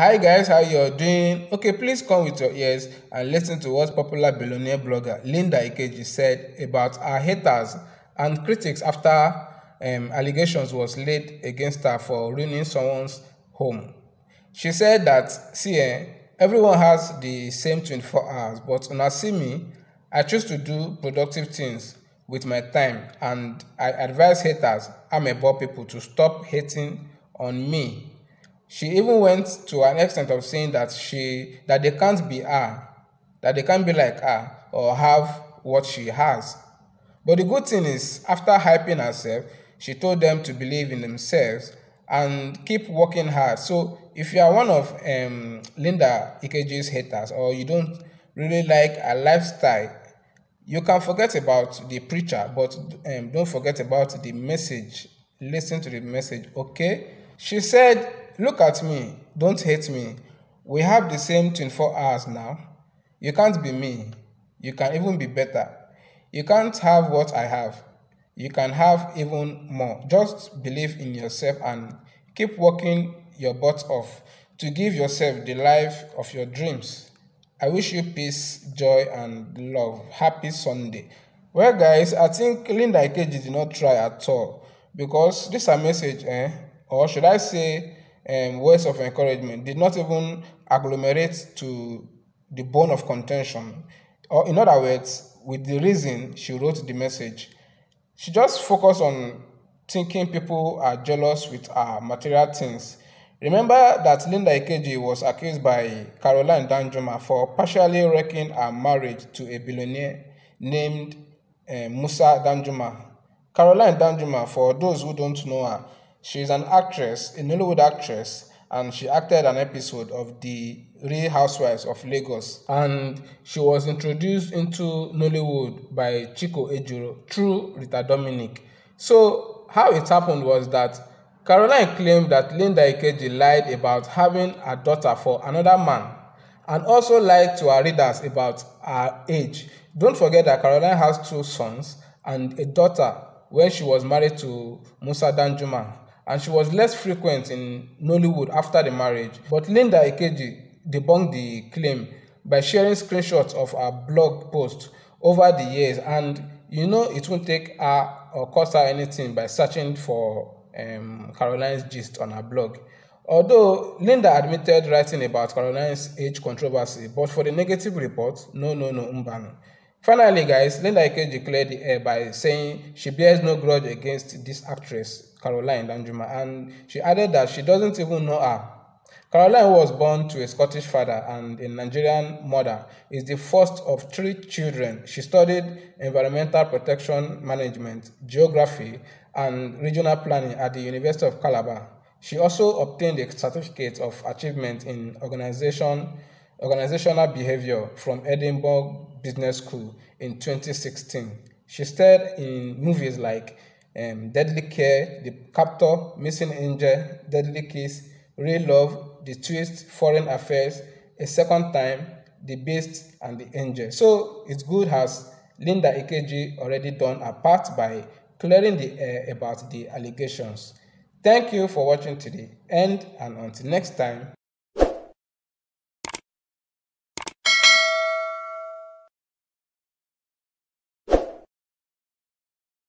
Hi guys, how you're doing? Okay, please come with your ears and listen to what popular billionaire blogger Linda Ikeji said about her haters and critics after allegations was laid against her for ruining someone's home. She said that, see, everyone has the same 24 hours, but on Asimi, I choose to do productive things with my time, and I advise haters, amebo people, to stop hating on me. She even went to an extent of saying that they can't be her, that they can't be like her or have what she has. But the good thing is, after hyping herself, she told them to believe in themselves and keep working hard. So if you are one of Linda Ikeji's haters, or you don't really like her lifestyle, you can forget about the preacher, but don't forget about the message. Listen to the message, okay? She said, "Look at me, don't hate me. We have the same 24 hours now. You can't be me. You can even be better. You can't have what I have. You can have even more. Just believe in yourself and keep working your butt off to give yourself the life of your dreams. I wish you peace, joy, and love. Happy Sunday." Well, guys, I think Linda Ikeji did not try at all, because this is a message, or should I say, words of encouragement, did not even agglomerate to the bone of contention, or in other words, with the reason she wrote the message. She just focused on thinking people are jealous with her material things. Remember that Linda Ikeji was accused by Caroline Danjuma for partially wrecking her marriage to a billionaire named Musa Danjuma. Caroline Danjuma, for those who don't know her, she is an actress, a Nollywood actress, and she acted an episode of The Real Housewives of Lagos. And she was introduced into Nollywood by Chico Ejuro through Rita Dominic. So how it happened was that Caroline claimed that Linda Ikeji lied about having a daughter for another man, and also lied to her readers about her age. Don't forget that Caroline has 2 sons and a daughter when she was married to Musa Danjuma, and she was less frequent in Nollywood after the marriage. But Linda Ikeji debunked the claim by sharing screenshots of her blog posts over the years, and you know it won't take her or cost her anything by searching for Caroline's gist on her blog. Although Linda admitted writing about Caroline's age controversy, but for the negative report, no, Mbano. Finally, guys, Linda Ikeji cleared the air by saying she bears no grudge against this actress, Caroline Danjuma, and she added that she doesn't even know her. Caroline was born to a Scottish father and a Nigerian mother, is the first of 3 children. She studied environmental protection management, geography, and regional planning at the University of Calabar. She also obtained a certificate of achievement in organizational behavior from Edinburgh Business School in 2016. She starred in movies like Deadly Care, The Captor, Missing Angel, Deadly Kiss, Real Love, The Twist, Foreign Affairs, A Second Time, The Beast, and The Angel. So it's good as Linda Ikeji already done her part by clearing the air about the allegations. Thank you for watching today, and until next time.